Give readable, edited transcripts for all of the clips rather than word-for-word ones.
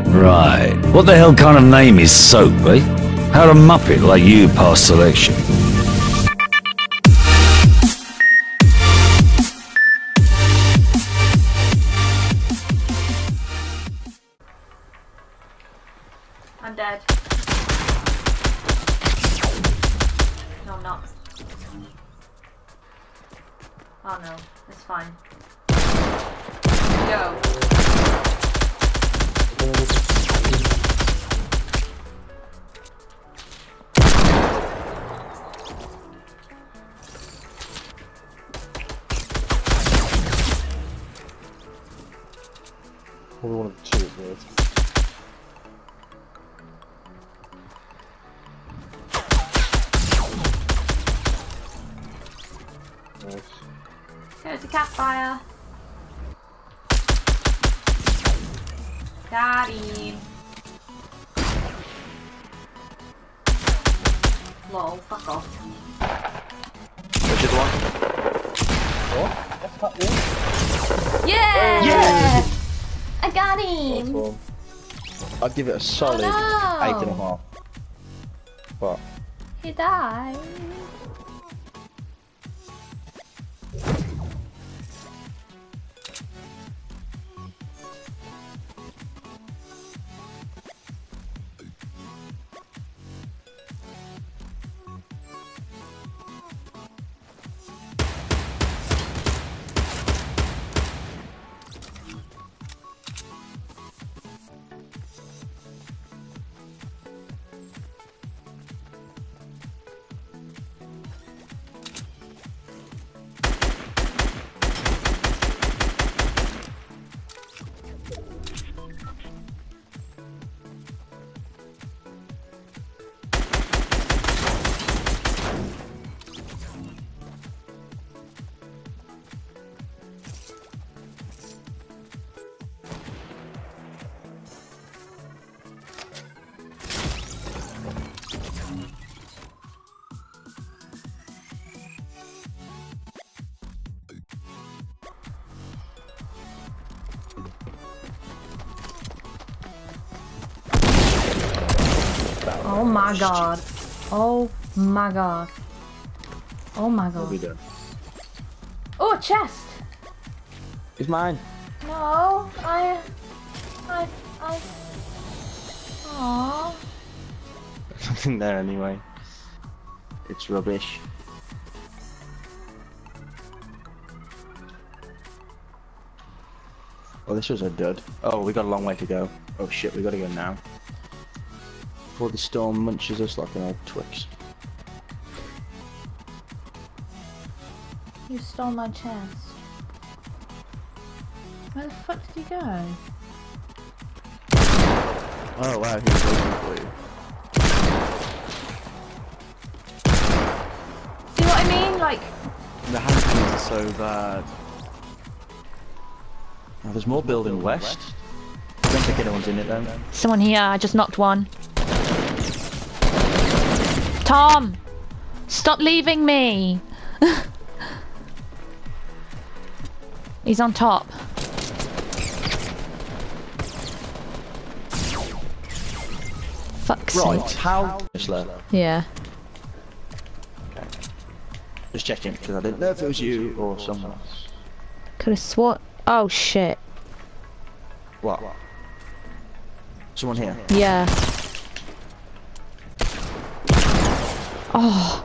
Right, what the hell kind of name is Soap, eh? How'd a muppet like you pass selection? I'm dead. No, I'm not. Oh no, it's fine. Go. Probably one of the two of those. There's a campfire. Got him. Lol, fuck off. Which is one? What? That's not one. Yeah! Yeah! I got him! Cool. I'd give it a solid 8.5. What? He died. Oh my god. Oh my god. Oh my god. Oh, a chest! It's mine. No, I... Aww. Something there anyway. It's rubbish. Oh, this was a dud. Oh, we got a long way to go. Oh shit, we gotta go now. Before the storm munches us like an old Twix. You stole my chest. Where the fuck did he go? Oh wow, he's waiting for you. See what I mean? Like... The handpins are so bad. Oh, there's more building west. I don't think anyone's in it then. Someone here, I just knocked one. Tom, stop leaving me. He's on top. Fuck's sake. Right, how? Yeah. Okay. Just checking because I didn't know if it was you or someone else. Could have swore. Oh shit. What? Someone here? Yeah. Oh.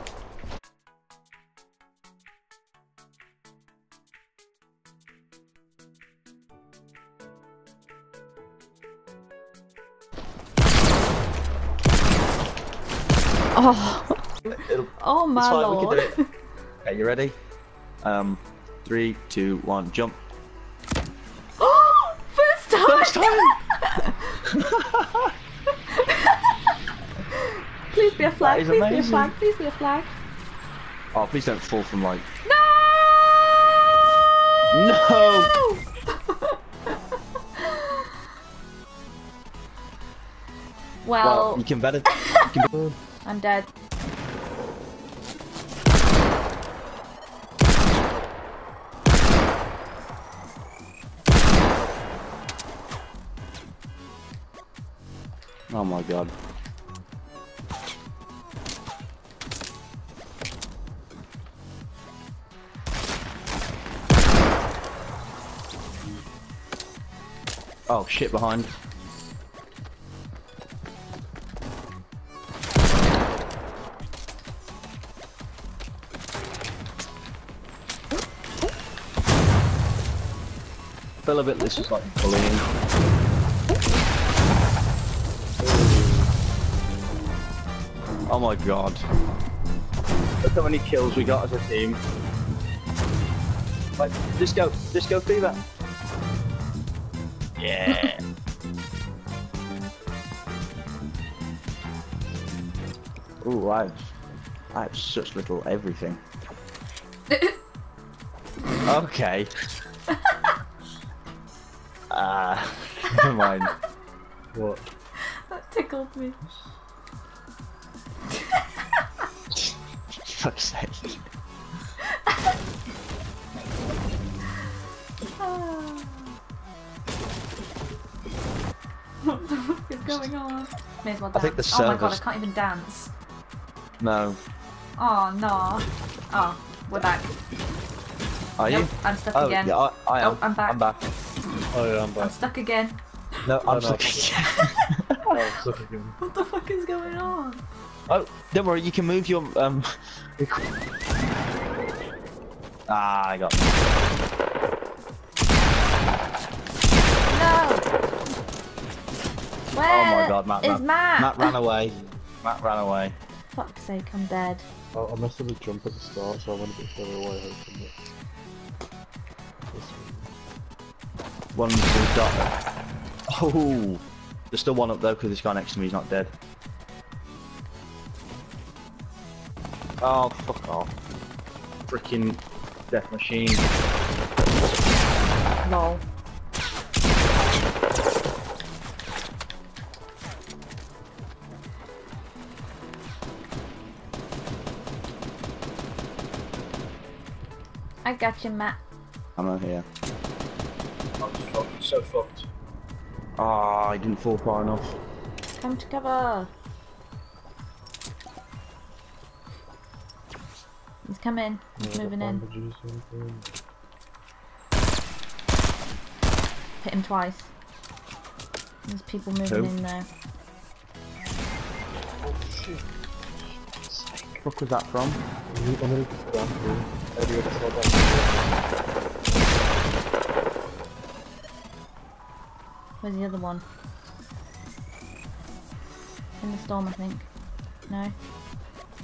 Oh. Oh my lord. We can do it. Okay, you ready? 3, 2, 1, jump. Oh! First time! First time! Please be a flag, please be a flag, please be a flag. Oh, please don't fall from like... No! No! Well... You can bet it. You can... I'm dead. Oh my god. Oh shit, behind. Feel a bit this is like bullying. Oh my god. Look how many kills we got as a team. Like, just go through that. Yeah. Ooh, I have such little everything. Okay. Ah, never mind. What? That tickled me. What the fuck is going on? May as well dance. I think the servers... Oh my god, I can't even dance. No. Oh no. Oh, we're back. Are you? Nope, I'm stuck again. Yeah, I am. Oh, I'm back. Oh yeah, I'm back. I'm stuck again. No, I'm stuck again. Oh, I'm stuck again. What the fuck is going on? Oh, don't worry, you can move your, Ah, I got... No! Where oh my god, Matt? Matt ran away. Matt ran away. Fuck's sake, I'm dead. Oh, I must have a jump at the start, so I went a bit further away, hopefully. One, two, dot. Oh! There's still one up though, because this guy next to me is not dead. Oh, fuck off. Freaking death machine. No. I got you, Matt. I'm over here. I'm so fucked. Ah, I didn't fall far enough. Come to cover. He's coming. He's moving in. Hit him twice. There's people moving in there. Oh shit. What the fuck was that from? Where's the other one? In the storm, I think. No?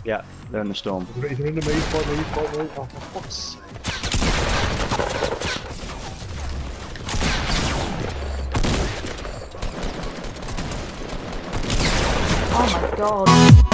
Yeah, they're in the storm. He's in the main fight, Oh, for fuck's sake. Oh my god.